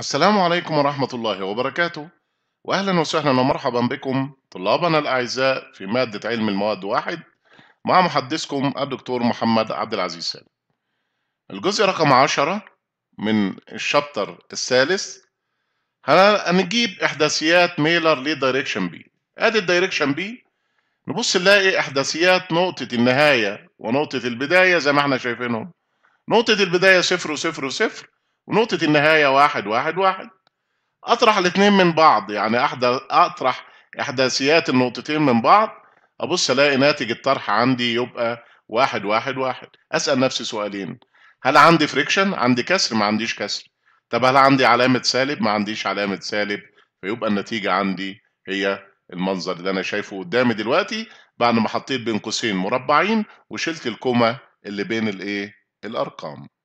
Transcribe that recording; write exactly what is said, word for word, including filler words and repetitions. السلام عليكم ورحمة الله وبركاته، وأهلا وسهلا ومرحبا بكم طلابنا الأعزاء في مادة علم المواد واحد مع محدثكم الدكتور محمد عبد العزيز سالم. الجزء رقم عشرة من الشابتر الثالث هنجيب إحداثيات ميلر لدايركشن بي. آدي الدايركشن بي، نبص نلاقي إحداثيات نقطة النهاية ونقطة البداية زي ما احنا شايفينهم. نقطة البداية صفر وصفر وصفر، ونقطة النهاية واحد واحد واحد. أطرح الاتنين من بعض، يعني أحدث أطرح إحداثيات النقطتين من بعض، أبص ألاقي ناتج الطرح عندي يبقى واحد واحد واحد. أسأل نفسي سؤالين: هل عندي فريكشن؟ عندي كسر؟ ما عنديش كسر. طب هل عندي علامة سالب؟ ما عنديش علامة سالب، فيبقى النتيجة عندي هي المنظر اللي أنا شايفه قدامي دلوقتي بعد ما حطيت بين قوسين مربعين وشلت الكومة اللي بين الإيه؟ الأرقام.